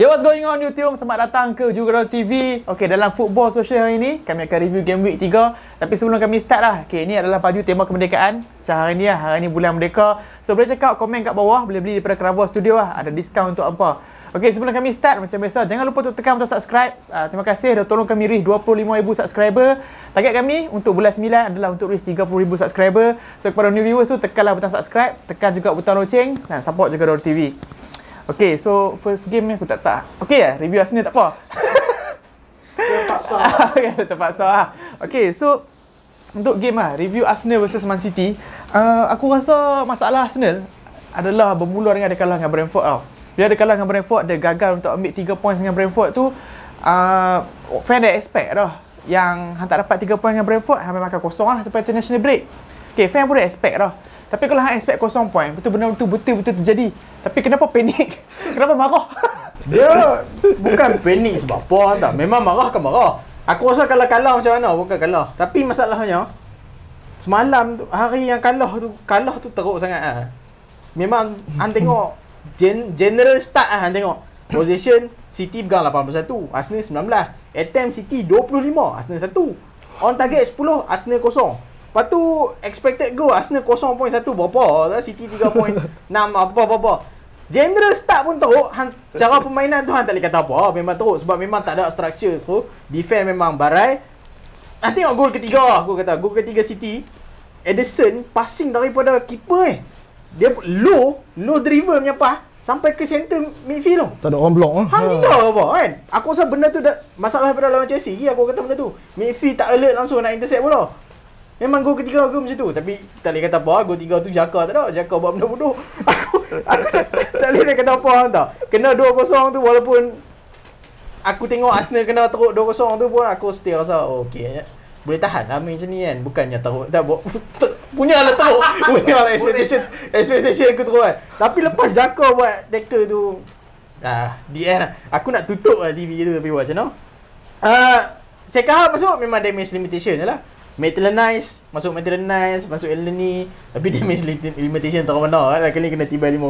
Yo, what's going on YouTube? Selamat datang ke Jugador TV. Okey, dalam football social hari ini, kami akan review game week 3. Tapi sebelum kami start lah, okey, ini adalah baju tema kemerdekaan. Macam hari ni bulan merdeka. So, boleh check out komen kat bawah, boleh beli daripada Kerabu Studio lah. Ada diskaun untuk apa. Okey, sebelum kami start, macam biasa, jangan lupa untuk tekan butang subscribe. Terima kasih dah tolong kami reach 25,000 subscriber. Target kami untuk bulan 9 adalah untuk reach 30,000 subscriber. So, kepada new viewers tu, tekanlah butang subscribe, tekan juga butang loceng dan support Jugador TV. Okay, so first game ni aku tak. Okay lah, review Arsenal tak apa. Terpaksa. Okay, terpaksa lah. Okay, so untuk game lah, review Arsenal versus Man City. Aku rasa masalah Arsenal adalah bermula dengan dia kalah dengan Brentford tau. Bila dia kalah dengan Brentford, dia gagal untuk ambil 3 points dengan Brentford tu. Fan dah expect dah. Yang hang tak dapat 3 points dengan Brentford, hang memang akan kosong lah sampai international break. Okay, fan pun dah expect dah. Tapi kalau hang expect kosong point, betul-betul terjadi. Tapi kenapa panik? Kenapa marah? Dia bukan panik sebab apa tak. Memang marah kan marah. Aku rasa kalah-kalah macam mana, bukan kalah. Tapi masalahnya semalam tu, hari yang kalah tu teruk sangat ah. Memang hang tengok general start ah hang tengok. Possession City pegang 81, Arsenal 19. Attempt City 25, Arsenal 1. On target 10, Arsenal 0. Lepas tu, expected goal Arsenal 0.1 berapa, City 3.6 apa-apa. General start pun teruk, cara permainan tu hang tak boleh kata apa. Memang teruk sebab memang tak ada structure tu. Defense memang barai. Nanti tengok gol ketiga, aku kata gol ketiga City, Ederson passing daripada keeper dia low driver punya pass sampai ke center midfield tu. Tak ada orang block ah. Hang gila apa kan? Aku rasa benda tu dah masalah pada lawan Chelsea. Aku kata benda tu. Midfield tak alert langsung nak intercept bola. Memang gol ketiga aku macam tu. Tapi tak boleh kata apa. Gol 3 tu Xhaka tak ada. Xhaka buat benda bodoh. Aku tak boleh kata apa tak. Kena 2-0 tu walaupun aku tengok Arsenal kena teruk 2-0 tu pun aku still rasa oh, okey. Boleh tahan lah macam ni kan. Bukannya teruk. Tak buat. Punya lah teruk. Punya lah expectation aku teruk kan. Tapi lepas Xhaka buat tackle tu. DM lah. Aku nak tutup lah TV tu tapi buat macam mana. Second half masuk memang damage limitation je lah. Masuk Elneny. Tapi damage limitation tak mana. Kali ni kena tiba 5-0.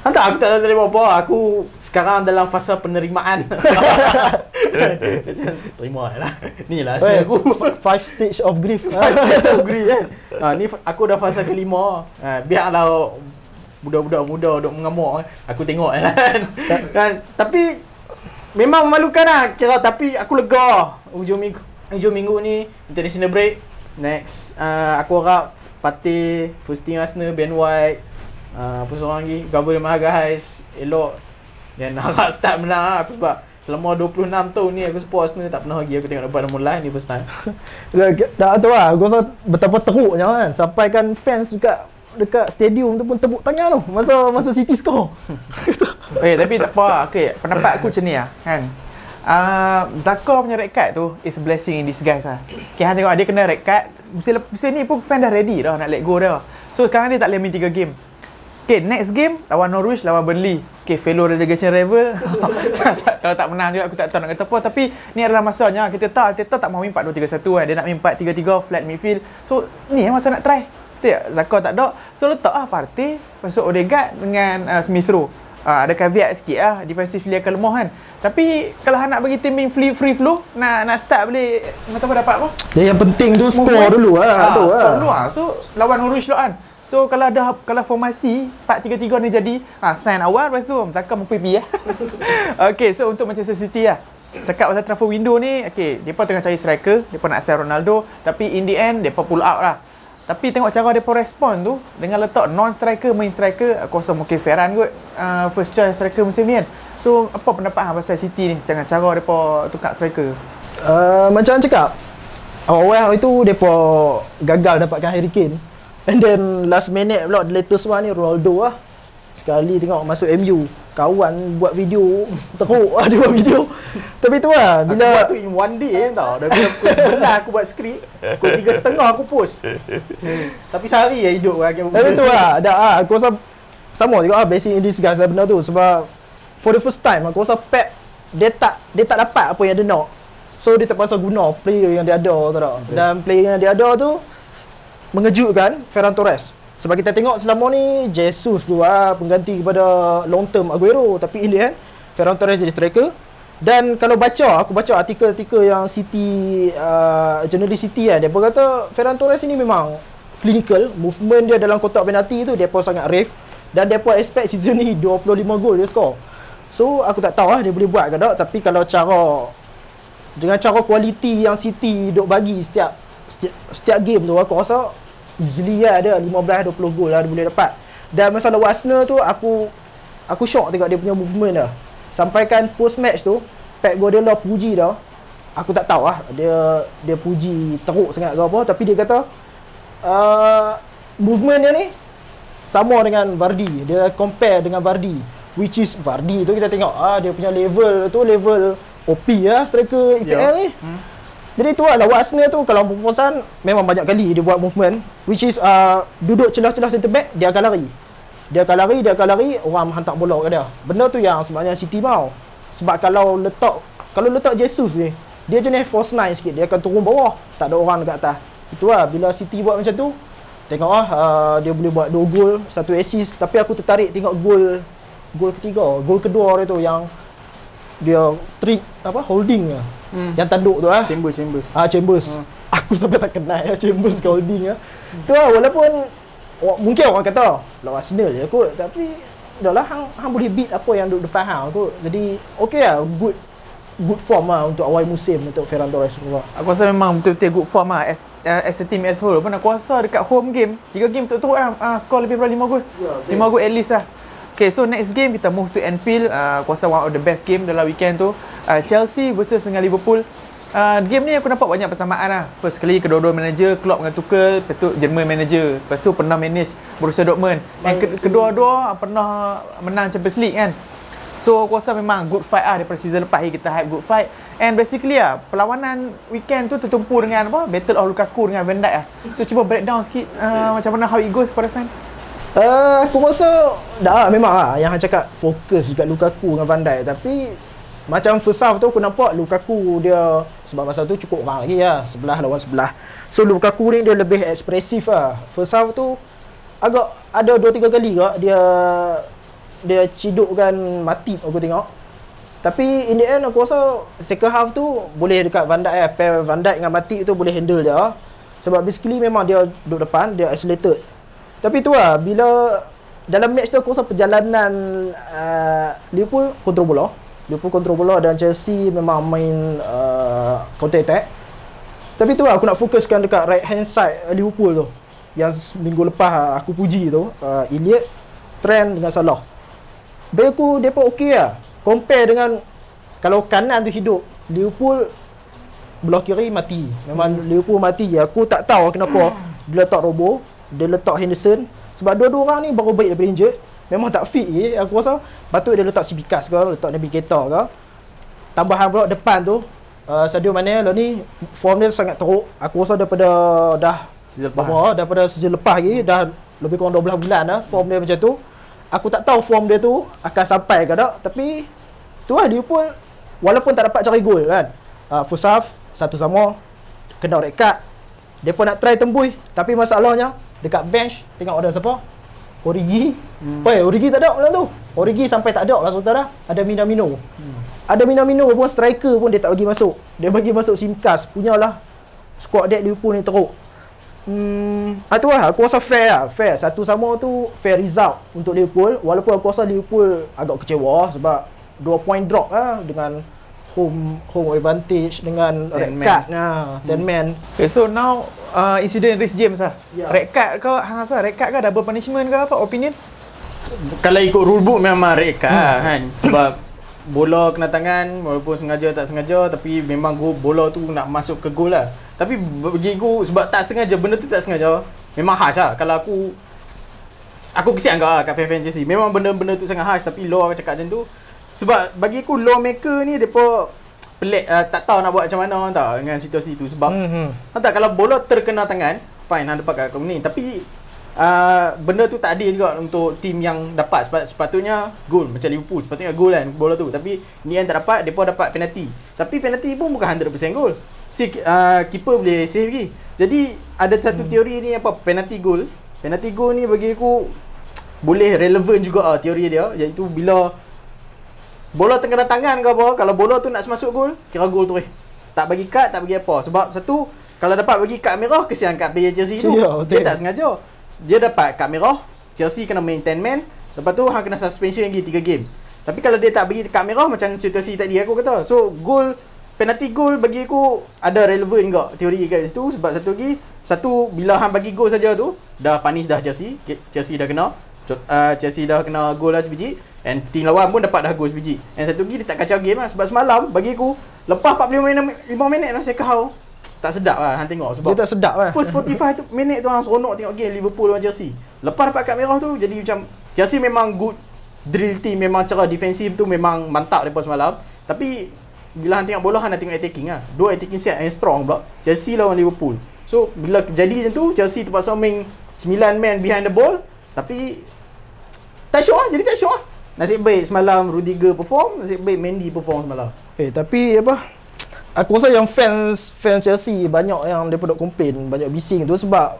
Entah, aku tak tahu boleh buat apa. Aku sekarang dalam fasa penerimaan. Macam, terima lah. Ni lah asli aku. 5 stage of grief. 5 stage of grief kan. Ni aku dah fasa ke-5. Biarlah budak-budak muda duk mengamuk. Aku tengok kan. Tapi, memang memalukan lah. Kira tapi aku lega. Hujung minggu ni international break. Next aku harap Partey, first team Arsenal, Ben White, apa seorang lagi, Gabor dengan guys elok. Dan harap start menang lah aku sebab selama 26 tahun ni aku support Arsenal tak pernah lagi aku tengok dapat nombor line ni first time. Tak tahu lah, aku rasa betapa teruknya kan. Sampai kan fans dekat stadium tu pun tepuk tangan tu masa City score. Okay, tapi tak apa. Okay, pendapat aku macam ni lah kan. Xhaka punya red card tu is blessing in disguise lah. Okay, hang tengok dia kena red card. Musim ni pun fan dah ready dah nak let go dah. So sekarang dia tak boleh main 3 game. Okay, next game lawan Norwich, lawan Burnley. Okay, fellow relegation rival. Kalau tak menang juga aku tak tahu nak kata apa. Tapi ni adalah masanya kita tak mahu main 4-2-3-1 kan. Dia nak main 4-3-3 flat midfield. So ni masa nak try. Xhaka tak ada. So letak lah Partey, masuk Odegaard dengan Smith Rowe. Ada caveat sikit lah, defensive dia akan lemah kan. Tapi kalau hang nak bagi tim main free flow, nak start boleh macam dapat apa? Yang penting tu skor dulu lah tu lah. Skor dulu ah. So lawan Norwich lah kan. So kalau formasi 4-3-3 ni jadi, sign awal lepas tu Xhaka mempipi ah. Okey, so untuk Manchester City lah. Cakap pasal transfer window ni, okey, depa tengah cari striker, depa nak sign Ronaldo tapi in the end depa pull out lah. Tapi tengok cara dia respon tu dengan letak non-striker, main striker. Aku rasa mungkin Ferran kot first choice striker musim ni kan. So, apa pendapat hang pasal City ni? Jangan cara dia tukar striker. Macam hang cakap, awal-awal itu dia gagal dapatkan Harry Kane. And then last minute pula, the latest one ni Ronaldo lah. Sekali tengok masuk MU, kawan buat video, teruk lah dia buat video. Tapi tu lah, bila aku buat tu in one day tau. Dah pukul 9 aku buat skrip, pukul 3:30 aku post. Tapi sehari lah hidup lah. Tapi tu lah, aku rasa sama juga lah, blessing in disguise lah benda tu. Sebab for the first time, aku rasa Pep dia tak dapat apa yang dia nak. So dia terpaksa guna player yang dia ada tu tak. Dan player yang dia ada tu mengejutkan, Ferran Torres. Sebab kita tengok selama ni Jesus tu lah pengganti kepada long term Aguero. Tapi in the end, Ferran Torres jadi striker. Dan kalau baca, aku baca artikel-artikel yang City, jurnalis City lah, dia berkata Ferran Torres ni memang clinical. Movement dia dalam kotak penalti tu dia pun sangat rave. Dan dia pun expect season ni 25 gol dia score. So aku tak tahu lah dia boleh buat ke tak. Tapi kalau cara, dengan cara kualiti yang City duk bagi setiap game tu, aku rasa easily lah ada 15-20 gol lah dia boleh dapat. Dan masalah Arsenal tu, aku shock tengok dia punya movement dah. Sampaikan post match tu Pep Guardiola puji dah. Aku tak tahu lah dia puji teruk sangat ke apa, tapi dia kata movement dia ni sama dengan Vardy. Dia compare dengan Vardy, which is Vardy tu kita tengok dia punya level tu, level OP lah striker EPL ni. Jadi tu lah lawan Arsenal tu kalau berpuasan memang banyak kali dia buat movement, which is duduk celah-celah center back dia akan lari. Dia akan lari orang hantar bola kat dia. Benda tu yang sebenarnya City mau. Sebab kalau letak Jesus ni, dia jenis false nine sikit, dia akan turun bawah, tak ada orang dekat atas. Itulah bila City buat macam tu, tengoklah dia boleh buat 2 gol, 1 assist. Tapi aku tertarik tengok gol kedua dia tu yang dia trick apa holding ah. Yang tanduk tu ah. Chambers. Aku sampai tak kenal ya Chambers ke Holding ah. Tu lah, walaupun mungkin orang kata lawan Arsenal je kot, tapi dahlah hang boleh beat apa yang duduk depan hang kot. Jadi okey lah, good form lah untuk awal musim untuk Ferran Torres. Aku rasa memang betul-betul good form lah as a team as whole pun. Aku rasa dekat home game 3 game betul-betul lah skor lebih daripada 5 gol. Yeah, okay. 5 gol at least lah. Okay, so next game kita move to Anfield. Kuasa one of the best game dalam weekend tu, Chelsea versus dengan Liverpool. Game ni aku nampak banyak persamaan lah. First sekali kedua-dua manager, Klopp dengan Tuchel, lepas tu German manager, lepas tu pernah manage Borussia Dortmund. Dan kedua-dua pernah menang Champions League kan. So kuasa memang good fight lah daripada season lepas ni kita hype good fight. And basically lah, perlawanan weekend tu tertumpu dengan apa? Battle of Lukaku dengan Van Dijk lah. So cuba breakdown sikit macam mana how it goes kepada fan. Aku rasa dah memang lah yang hang cakap fokus dekat Lukaku dengan Van Dijk. Tapi macam first half tu aku nampak Lukaku dia, sebab masa tu cukup orang lagi lah, sebelah lawan sebelah. So Lukaku ni dia lebih ekspresif lah. First half tu agak ada 2-3 kali kot dia cidukkan Matip aku tengok. Tapi in the end aku rasa second half tu boleh dekat Van Dijk lah. Pair Van Dijk dengan Matip tu boleh handle dia. Sebab basically memang dia duduk depan, dia isolated. Tapi tu lah, bila dalam match tu aku rasa perjalanan Liverpool kontrol bola dan Chelsea memang main counter attack. Tapi tu lah, aku nak fokuskan dekat right hand side Liverpool tu, yang minggu lepas aku puji tu, Elliot, Trent dengan Salah. Bagi aku, mereka okey lah. Compare dengan kalau kanan tu hidup, Liverpool belah kiri mati. Memang Liverpool mati je. Aku tak tahu kenapa dia letak Robo, dia letak Henderson. Sebab dua-dua orang ni baru baik daripada injured, memang tak fit je. Aku rasa patut dia letak Sibikas ke, letak Navigator ke. Tambahan pula depan tu Sadio Mane lah ni, form dia sangat teruk. Aku rasa daripada season lepas lagi, dah lebih kurang 12 bulan lah form dia macam tu. Aku tak tahu form dia tu akan sampai ke tak. Tapi tu lah, dia pun walaupun tak dapat cari gol kan, first half 1-0 kena red card. Dia pun nak try tembus, tapi masalahnya dekat bench, tengok ada siapa? Origi. Origi tak ada malam tu. Origi sampai tak ada lah sementara. Ada Minamino. Ada Minamino pun, striker pun dia tak bagi masuk. Dia bagi masuk Simkas. Punyalah squad deck Liverpool ni teruk. Itu lah, aku rasa fair lah. Fair 1-1 tu fair result untuk Liverpool. Walaupun aku rasa Liverpool agak kecewa sebab 2 point drop lah dengan home advantage dengan red card lah, 10 man. Okay, so now incident Reece James lah. Yeah. Red card ke, hang rasa red card ke double punishment ke apa opinion? Kalau ikut rule book memang red card kan, sebab bola kena tangan walaupun sengaja tak sengaja, tapi memang bola tu nak masuk ke gol lah. Tapi bagi aku sebab tak sengaja, benda tu tak sengaja, memang harsh lah. Kalau aku kesian kau kat fan Chelsea, memang benda-benda tu sangat harsh, tapi law cakap macam tu. Sebab bagi aku lawmaker ni depa pelik, tak tahu nak buat macam mana tau dengan situasi tu. Sebab tak, kalau bola terkena tangan fine hang dapat kat aku ni, tapi benda tu tak adil juga untuk tim yang dapat. Sebab sepatutnya gol, macam Liverpool sepatutnya gol kan bola tu, tapi ni yang tak dapat, depa dapat penalti. Tapi penalti pun bukan 100% gol. Keeper boleh save lagi. Jadi ada satu teori ni apa penalti gol. Penalti gol ni bagi aku boleh relevan juga teori dia, iaitu bila Bola terkena tangan ke apa. Kalau bola tu nak masuk gol, kira gol tu. Tak bagi kad, tak bagi apa. Sebab satu, kalau dapat bagi kad merah, kesian kat player Chelsea tu. Yeah, dia tak sengaja. Dia dapat kad merah, Chelsea kena main 10 man. Lepas tu hang kena suspension lagi 3 game. Tapi kalau dia tak bagi kad merah, macam situasi tadi aku kata. So gol, penalti gol bagi aku ada relevan enggak teori kat situ. Sebab satu lagi, satu bila hang bagi gol saja tu dah punish dah Chelsea. Chelsea dah kena Chelsea dah kena gol lah sebiji. And team lawan pun dapat dah gol sebiji. And satu lagi dia tak kacau game lah. Sebab semalam bagi aku lepas 45 minit lah saya kau tak sedap lah hang tengok. Sebab dia tak sedap lah. First 45 minit tu hang seronok tengok game Liverpool lawan Chelsea. Lepas dapat kad merah tu jadi macam Chelsea memang good drill team, memang cara defensif tu memang mantap depa semalam. Tapi bila hang tengok bola, hang nak tengok attacking lah. Dua attacking set yang strong pula Chelsea lawan Liverpool. So, bila jadi macam tu, Chelsea terpaksa main 9 man behind the ball. Tapi, tak syok lah. Jadi tak syok lah. Nasib baik semalam Rudiger perform, nasib baik Mendy perform semalam. Eh, tapi apa, aku rasa yang fans Chelsea banyak yang mereka duk komplain, banyak bising tu sebab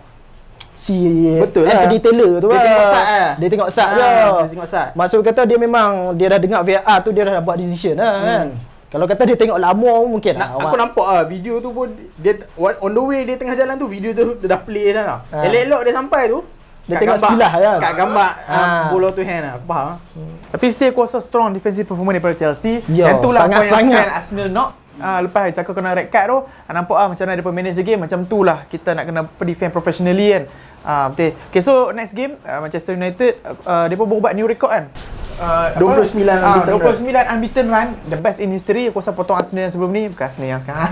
si Anthony Taylor tu dia tengok sat lah. Dia tengok sat je. Dia tengok sat. Maksud kata dia memang, dia dah dengar VAR tu, dia dah buat decision lah kan. Kalau kata dia tengok lama mungkin lah. Aku nampak lah video tu pun dia on the way dia tengah jalan tu video tu dah play dah lah. Elok-elok dia sampai tu dia tengok sekilah kan. Kat gambar bola tu hand lah. Aku faham lah. Tapi still aku rasa strong defensive performance daripada Chelsea. Dan tu lah apa yang fan Arsenal knock. Lepas Xhaka kena red card tu nampak lah macam mana dia manage the game. Macam tu lah kita nak kena defend professionally kan. Betul. Okay, so next game Manchester United dia pun buat new record kan. 29 unbeaten run, the best in history. Aku rasa potong Arsenal yang sebelum ni, bukan Arsenal yang sekarang.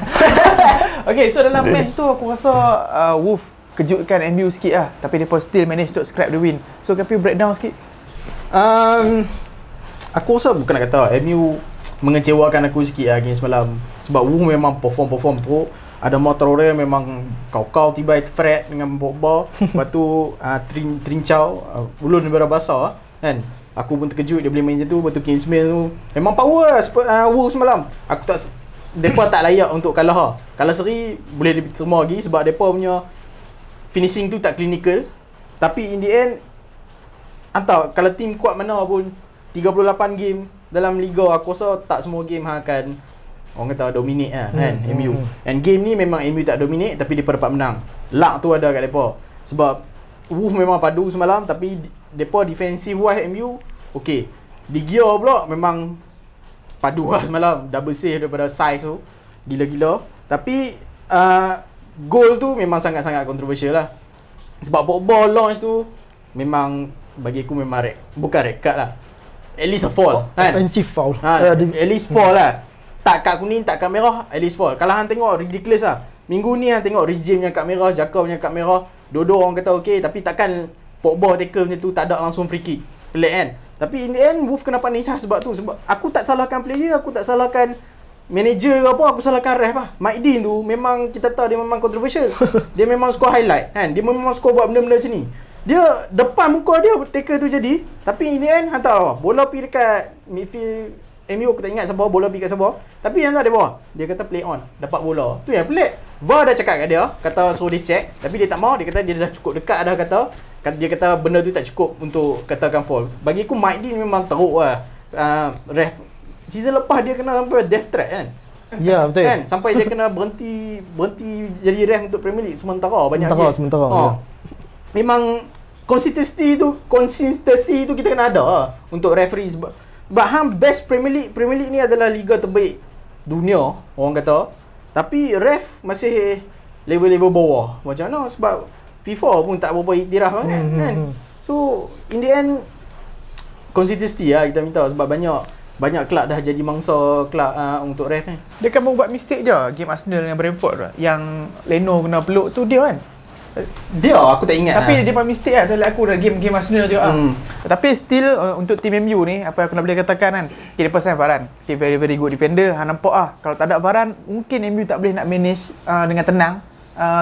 Okay, so dalam match tu aku rasa Wolf kejutkan MU sikit lah. Tapi dia pun still manage to scrap the win. So can you breakdown sikit? Aku rasa bukan nak kata MU mengecewakan aku sikit lah game semalam. Sebab Wolf memang perform teruk. Ada Torres memang kau-kau tiba Fred dengan Pogba. Lepas tu Trincao ulun daripada basah kan. Aku pun terkejut dia boleh main macam tu. Lepas tu Kingsmill tu memang power Wolves semalam. Aku tak depa tak layak untuk kalah. Kalau seri boleh diterima lagi sebab depa punya finishing tu tak clinical. Tapi in the end entah kalau tim kuat mana pun 38 game dalam liga aku rasa tak semua game hang akan orang kata dominate lah kan MU. And game ni memang MU tak dominate tapi mereka dapat menang. Luck tu ada kat mereka. Sebab Wolf memang padu semalam tapi mereka defensive wise MU okay. Di gear pula memang padu lah semalam. Double save daripada size tu gila-gila. Tapi goal tu memang sangat-sangat kontroversial lah. Sebab Pogba launch tu memang bagi aku memang bukan red card lah. At least a fall kan? Offensive foul at least fall lah. Tak kad kuning, tak kad merah, at least fall. Kalau hang tengok ridiculous lah. Minggu ni hang tengok Riz James punya kad merah, Xhaka punya kad merah. Dua-dua orang kata okey, tapi takkan Pogba tackle macam tu, tak ada langsung free kick. Pelik kan? Tapi in the end, Wolf kena punish lah sebab tu. Sebab aku tak salahkan player, aku tak salahkan manager ke apa, aku salahkan ref lah. Mike Dean tu memang kita tahu dia memang controversial. Dia memang score highlight kan? Dia memang score buat benda-benda macam ni. Dia depan muka dia tackle tu jadi. Tapi in the end, hang tahu bola pergi dekat midfield MU aku tak ingat siapa bola pergi kat siapa. Tapi yang tak ada bawah. Dia kata play on. Dapat bola. Tu yang pelik. VAR dah cakap kat dia. Kata suruh dia check. Tapi dia tak mau. Dia kata dia dah cukup dekat dah kata. Dia kata benda tu tak cukup untuk katakan foul. Bagi aku Mike Dean memang teruk lah. Ref. Season lepas dia kena sampai death threat kan. Ya betul. Kan? Sampai dia kena berhenti jadi ref untuk Premier League. Sementara. Ya. Memang konsistensi tu kita kena ada lah untuk referee sebab bahkan best Premier League ni adalah liga terbaik dunia orang kata. Tapi ref masih level-level bawah. Macam mana sebab FIFA pun tak berapa iktiraf sangat kan. So in the end consistency lah kita minta sebab banyak kelab dah jadi mangsa kelab untuk ref kan. Dia kan buat mistake je game Arsenal dengan Brentford yang Leno kena peluk tu dia kan. Dia aku tak ingat tapi dia paling mistake lah terlihat aku dalam game Arsenal juga tapi still untuk tim MU ni apa aku nak boleh katakan kan dia pasal Varane dia very good defender. Ha nampak ah kalau tak ada Varane mungkin MU tak boleh nak manage dengan tenang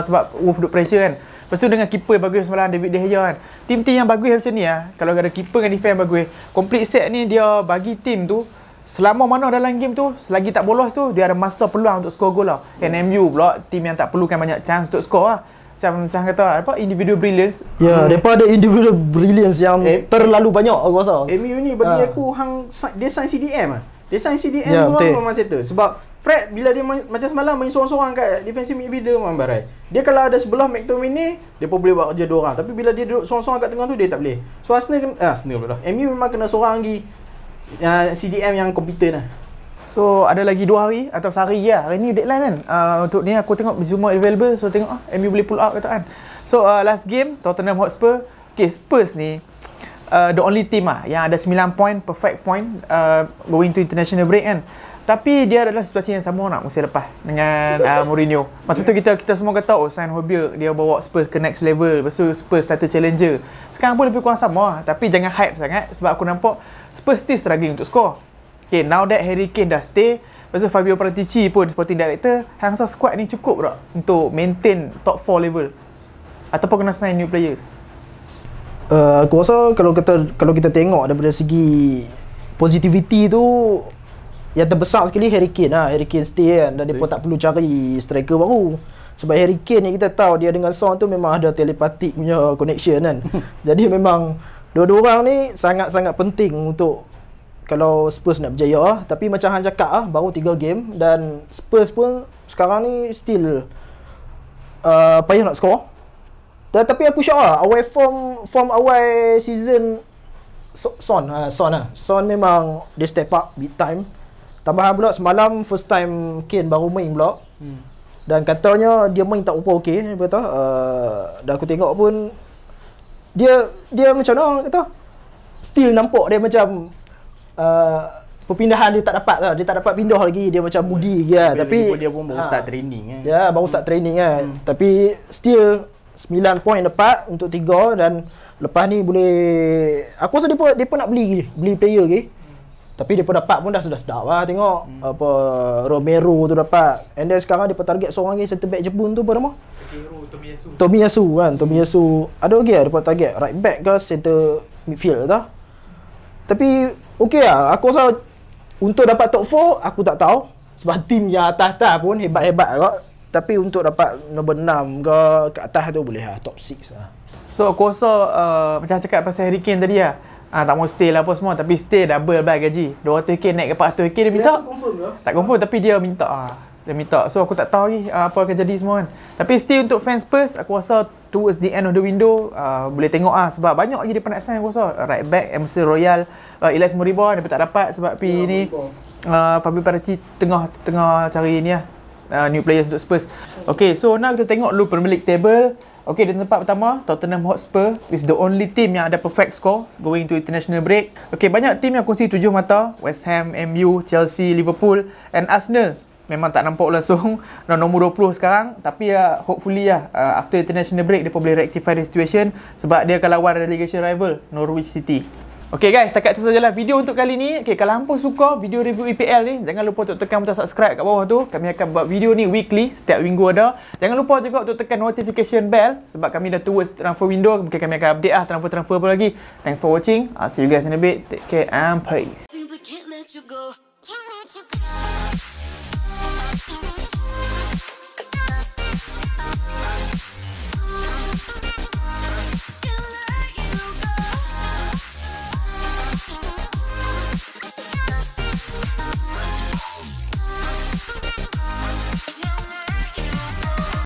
sebab Wolf duk pressure kan. Lepas tu dengan keeper bagus semalam David De Gea kan. Tim-tim yang bagus macam ni ah kalau ada keeper dengan defense bagus complete set ni dia bagi tim tu selama mana dalam game tu selagi tak bolos tu dia ada masa peluang untuk skor gol lah. And MU pula tim yang tak perlukan banyak chance untuk skor lah. Macam kata apa individual brilliance. Ya, depa ada individual brilliance yang terlalu banyak aku rasa. MU ni bagi aku hang dia sign CDM ah. Dia sign CDM ya, semua masa tu. Sebab Fred bila dia macam semalam main seorang-seorang kat defensive midfielder memang barai. Dia kalau ada sebelah McTominay, dia pun boleh buat kerja dua orang. Tapi bila dia duduk seorang-seorang kat tengah tu dia tak boleh. So Arsenal pula. MU memang kena seorang lagi CDM yang kompeten lah. So ada lagi 2 hari atau sehari je lah. Hari ni deadline kan. Untuk ni aku tengok Zuma available. So tengok MU boleh pull out kata kan. So last game Tottenham Hotspur. Okay, Spurs ni the only team lah yang ada 9 point, perfect point going to international break kan. Tapi dia adalah situasi yang sama nak musim lepas dengan Mourinho. Masa tu kita semua kata oh sign Højbjerg dia bawa Spurs ke next level. Lepas tu Spurs starter challenger. Sekarang pun lebih kurang sama lah. Tapi jangan hype sangat sebab aku nampak Spurs still struggling untuk score. Okay, now that Harry Kane dah stay, lepas tu Fabio Paratici pun sporting director, hangsa squad ni cukup tak untuk maintain top 4 level ataupun kena sign new players? Aku rasa kalau kita tengok daripada segi positivity tu, yang terbesar sekali Harry Kane lah. Harry Kane stay kan, dan dia pun tak perlu cari striker baru. Sebab Harry Kane yang kita tahu dia dengan Son tu memang ada telepathic punya connection kan. Jadi memang dua-dua orang ni sangat-sangat penting untuk kalau Spurs nak berjaya lah. Tapi macam Han cakap lah, baru 3 game dan Spurs pun sekarang ni still payah nak skor. Tapi aku syak lah, awal form awal season Son memang dia step up big time. Tambahan pula semalam first time Kane baru main pula. Dan katanya dia main tak rupa okey. Dan aku tengok pun dia macam mana kata, still nampak dia macam perpindahan dia tak dapat lah. Dia tak dapat pindah lagi. Dia macam moody lagi lah. Tapi dia pun baru start training kan. Ya, baru start training kan. Tapi still 9 point dapat untuk 3. Dan lepas ni boleh, aku rasa dia pun nak beli player lagi. Tapi dia pun dapat pun dah sedap lah. Tengok apa Romero tu dapat. And then sekarang dia pun target seorang lagi center back Jepun tu apa nama? Tomiyasu kan. Tomiyasu ada lagi lah dia pun target right back ke center midfield tau. Tapi okey lah, aku rasa untuk dapat top 4 aku tak tahu. Sebab tim yang atas-atas pun hebat-hebat kot. Tapi untuk dapat nombor 6 ke ke atas tu boleh lah, top 6 lah. So aku rasa macam cakap pasal Harry Kane tadi lah, tak mau stay lah apa semua. Tapi stay double bag gaji, 200k naik ke 400k dia minta. Tak confirm tapi dia minta lah. Dia minta, so aku tak tahu lagi apa akan jadi semua kan. Tapi still untuk fans Spurs, aku rasa towards the end of the window boleh tengok ah sebab banyak lagi dia pernah sign aku rasa. Right back Emerson Royal, Elias Moriba dia tak dapat sebab pi ni Fabio Paratici tengah cari ni lah new players untuk Spurs. Okay, so now kita tengok dulu Premier League table. Okay, di tempat pertama Tottenham Hotspur is the only team yang ada perfect score going to international break. Okay, banyak team yang kongsi 7 mata, West Ham, MU, Chelsea, Liverpool and Arsenal. Memang tak nampak langsung nombor 20 sekarang. Tapi hopefully lah after international break dia boleh rectify the situation sebab dia akan lawan relegation rival Norwich City. Okay guys, setakat itu sajalah video untuk kali ni. Okay, kalau hangpa suka video review EPL ni, jangan lupa untuk tekan butang subscribe kat bawah tu. Kami akan buat video ni weekly, setiap minggu ada. Jangan lupa juga untuk tekan notification bell sebab kami dah towards transfer window. Mungkin kami akan update lah transfer-transfer apa lagi. Thanks for watching. I'll see you guys in a bit. Take care and peace.